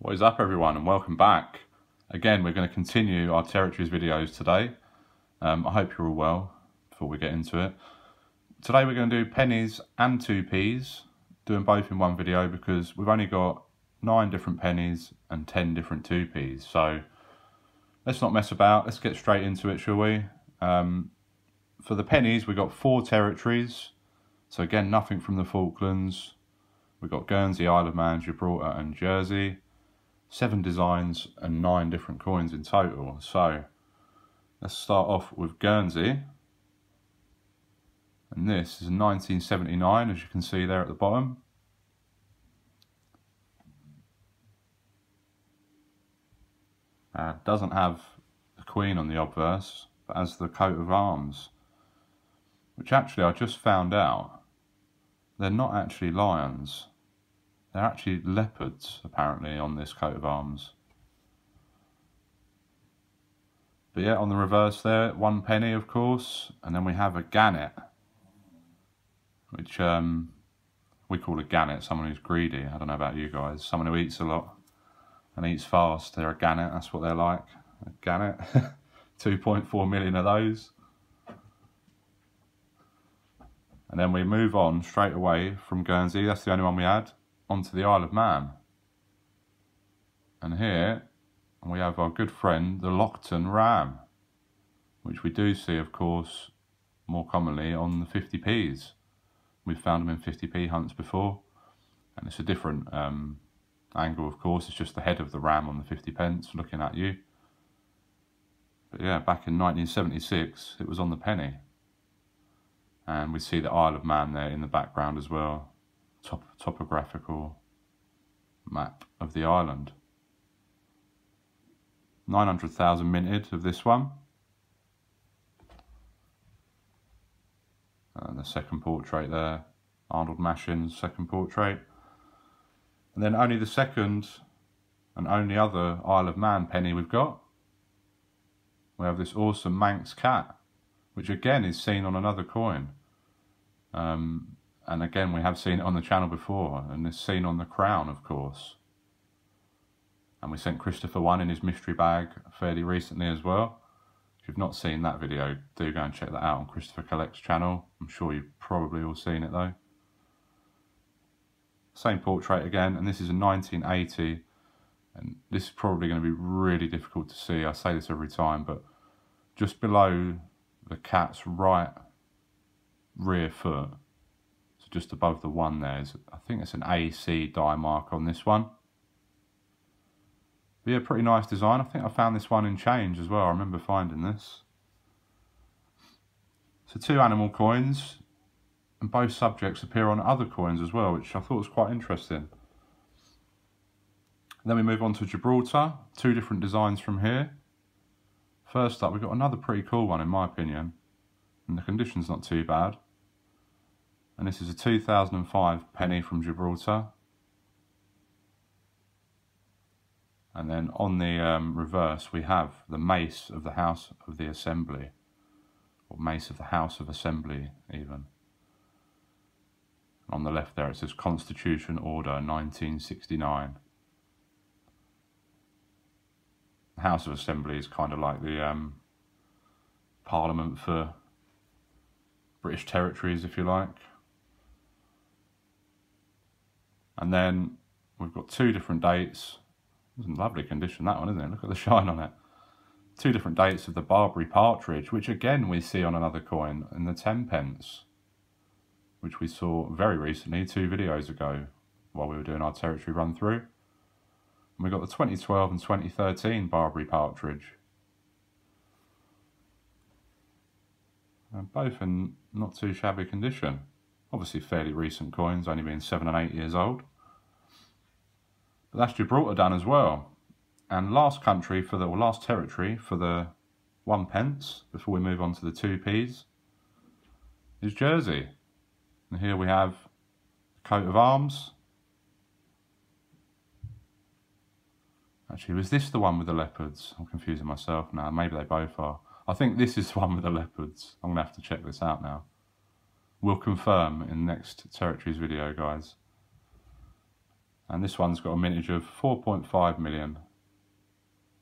What is up everyone, and welcome back. Again, we're going to continue our territories videos today. I hope you're all well before we get into it. Today we're going to do pennies and 2p's, doing both in one video because we've only got 9 different pennies and 10 different 2p's. So let's not mess about, let's get straight into it, shall we? For the pennies we got 4 territories, so again nothing from the Falklands. We've got Guernsey, Isle of Man, Gibraltar and Jersey. 7 designs and 9 different coins in total. So let's start off with Guernsey, and this is 1979, as you can see there at the bottom. Doesn't have the Queen on the obverse, but has the coat of arms, which actually I just found out, they're not actually lions. They're actually leopards, apparently, on this coat of arms. But yeah, on the reverse there, 1 penny, of course. And then we have a gannet, which we call a gannet someone who's greedy. I don't know about you guys. Someone who eats a lot and eats fast. They're a gannet, that's what they're like. A gannet. 2.4 million of those. And then we move on straight away from Guernsey. That's the only one we had. Onto the Isle of Man, and here we have our good friend the Loaghtan Ram, which we do see, of course, more commonly on the 50p's. We've found them in 50p hunts before, and it's a different angle, of course. It's just the head of the ram on the 50p looking at you. But yeah, back in 1976 it was on the penny, and we see the Isle of Man there in the background as well. Topographical map of the island. 900,000 minted of this one. And the second portrait there, Arnold Mashin's second portrait. And then only the second and only other Isle of Man penny we've got. We have this awesome Manx cat, which again is seen on another coin. And again, we have seen it on the channel before, and it's seen on the crown, of course. And we sent Christopher one in his mystery bag fairly recently as well. If you've not seen that video, do go and check that out on Christopher Collect's channel. I'm sure you've probably all seen it though. Same portrait again, and this is a 1980. And this is probably going to be really difficult to see. I say this every time, but just below the cat's right rear foot, just above the one there, is, I think it's an AC die mark on this one. But yeah, pretty nice design. I think I found this one in change as well. I remember finding this. So 2 animal coins, and both subjects appear on other coins as well, which I thought was quite interesting. And then we move on to Gibraltar. 2 different designs from here. First up, we've got another pretty cool one in my opinion, and the condition's not too bad. And this is a 2005 penny from Gibraltar. And then on the reverse we have the mace of the House of the Assembly. Or mace of the House of Assembly, even. And on the left there it says Constitution Order 1969. The House of Assembly is kind of like the Parliament for British territories, if you like. And then we've got 2 different dates. It's in lovely condition, that one, isn't it? Look at the shine on it. 2 different dates of the Barbary Partridge, which again we see on another coin in the 10p, which we saw very recently, 2 videos ago, while we were doing our territory run through. And we've got the 2012 and 2013 Barbary Partridge. And both in not too shabby condition. Obviously fairly recent coins, only being 7 and 8 years old. But that's Gibraltar done as well. And last territory for the 1p, before we move on to the 2p's, is Jersey. And here we have the coat of arms. Actually, was this the one with the leopards? I'm confusing myself now, maybe they both are. I think this is the one with the leopards. I'm going to have to check this out now. We'll confirm in the next territories video, guys. And this one's got a mintage of 4.5 million.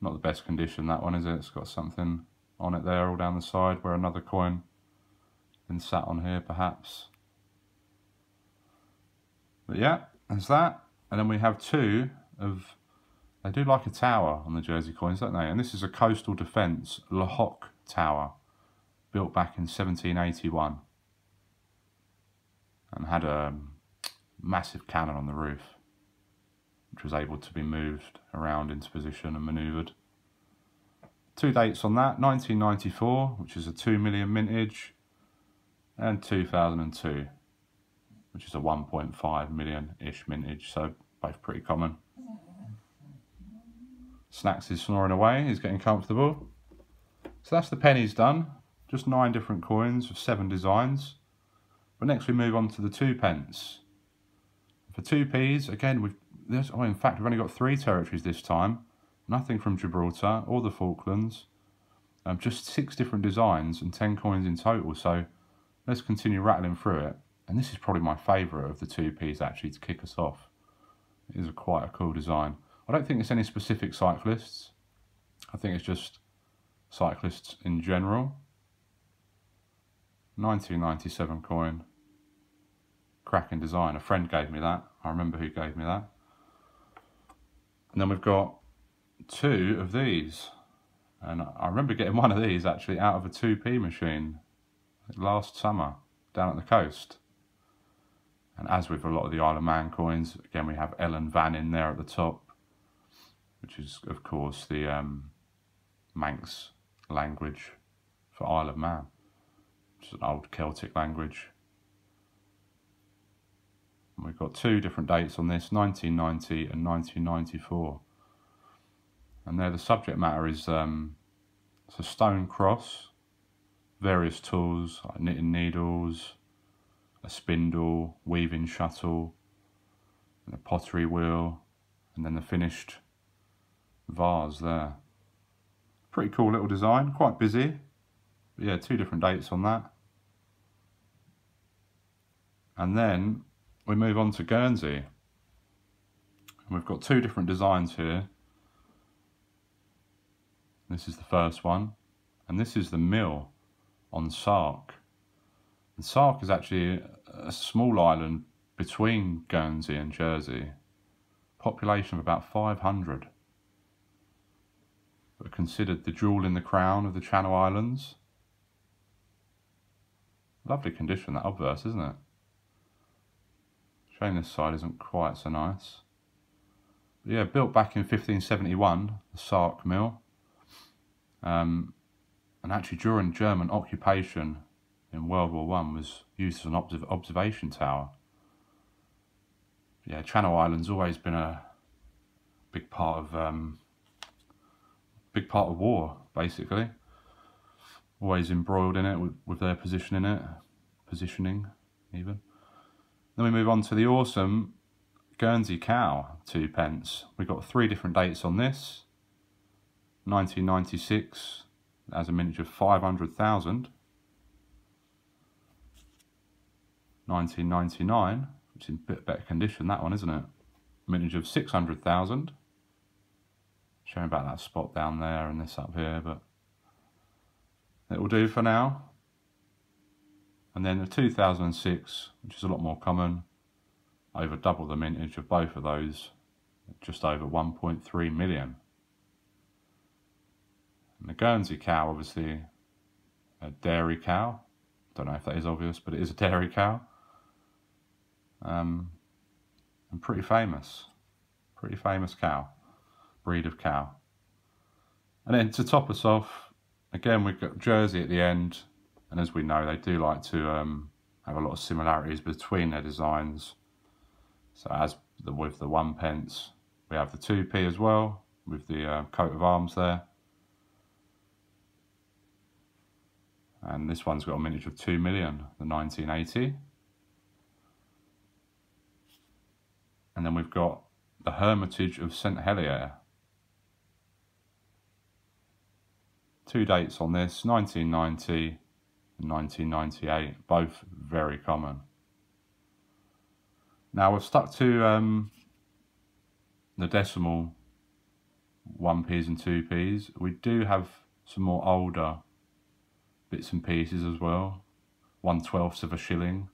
Not the best condition, that one, is it? It's got something on it there all down the side where another coin been sat on here perhaps. But yeah, that's that. And then we have two of, they do like a tower on the Jersey coins, don't they? And this is a coastal defence Le Hocq Tower, built back in 1781, and had a massive cannon on the roof, which was able to be moved around into position and manoeuvred. Two dates on that, 1994, which is a 2 million mintage, and 2002, which is a 1.5 million-ish mintage, so both pretty common. Snacks is snoring away, he's getting comfortable. So that's the pennies done, just 9 different coins of 7 designs. But next we move on to the 2 pence. For 2p's, again, in fact, we've only got 3 territories this time. Nothing from Gibraltar or the Falklands. Just 6 different designs and 10 coins in total, so let's continue rattling through it. And this is probably my favourite of the 2p's, actually, to kick us off. It is quite a cool design. I don't think it's any specific cyclists. I think it's just cyclists in general. 1997 coin. Cracking design. A friend gave me that. I remember who gave me that. And then we've got 2 of these. And I remember getting one of these actually out of a 2p machine last summer down at the coast. And as with a lot of the Isle of Man coins, again we have Ellen Van in there at the top, which is of course the Manx language for Isle of Man, which is an old Celtic language. And we've got 2 different dates on this, 1990 and 1994. And there the subject matter is it's a stone cross, various tools like knitting needles, a spindle, weaving shuttle, and a pottery wheel, and then the finished vase there. Pretty cool little design, quite busy. But yeah, 2 different dates on that. And then we move on to Guernsey. And we've got 2 different designs here. This is the first one. And this is the mill on Sark. And Sark is actually a small island between Guernsey and Jersey. Population of about 500. But considered the jewel in the crown of the Channel Islands. Lovely condition, that obverse, isn't it? Shame this side isn't quite so nice. But yeah, built back in 1571, the Sark Mill. And actually during German occupation in World War I was used as an observation tower. Yeah, Channel Islands always been a big part of war, basically. Always embroiled in it with their position in it, positioning even. Then we move on to the awesome Guernsey cow 2p. We've got 3 different dates on this. 1996, that has a mintage of 500,000. 1999, which is in a bit better condition, that one, isn't it? Mintage of 600,000. Shame about that spot down there and this up here, but it will do for now. And then the 2006, which is a lot more common, over double the mintage of both of those, just over 1.3 million. And the Guernsey cow, obviously a dairy cow. Don't know if that is obvious, but it is a dairy cow. And pretty famous cow. Breed of cow. And then to top us off, again we've got Jersey at the end, and as we know they do like to have a lot of similarities between their designs. So as with the 1p, we have the 2p as well, with the coat of arms there. And this one's got a mintage of 2 million, the 1980. And then we've got the Hermitage of St Helier. 2 dates on this, 1990 and 1998, both very common. Now we've stuck to the decimal 1p's and 2p's. We do have some more older bits and pieces as well. 1/12 of a shilling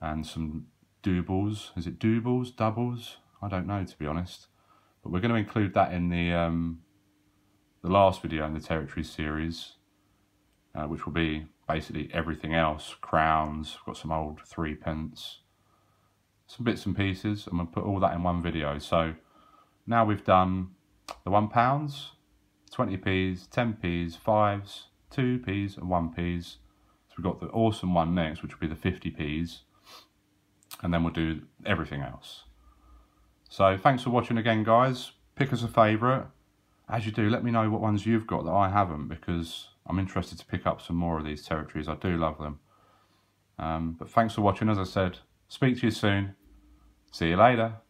and some doubles. Is it doubles? Doubles? I don't know, to be honest. But we're going to include that in the last video in the territory series, which will be basically everything else. Crowns, we've got some old 3d, some bits and pieces. I'm going to put all that in one video. So now we've done the £1, 20p's, 10p's, 5's, 2p's and 1p's. So we've got the awesome one next, which will be the 50p's. And then we'll do everything else. So thanks for watching again, guys. Pick us a favourite. As you do, let me know what ones you've got that I haven't, because I'm interested to pick up some more of these territories. I do love them. But thanks for watching. As I said, speak to you soon. See you later.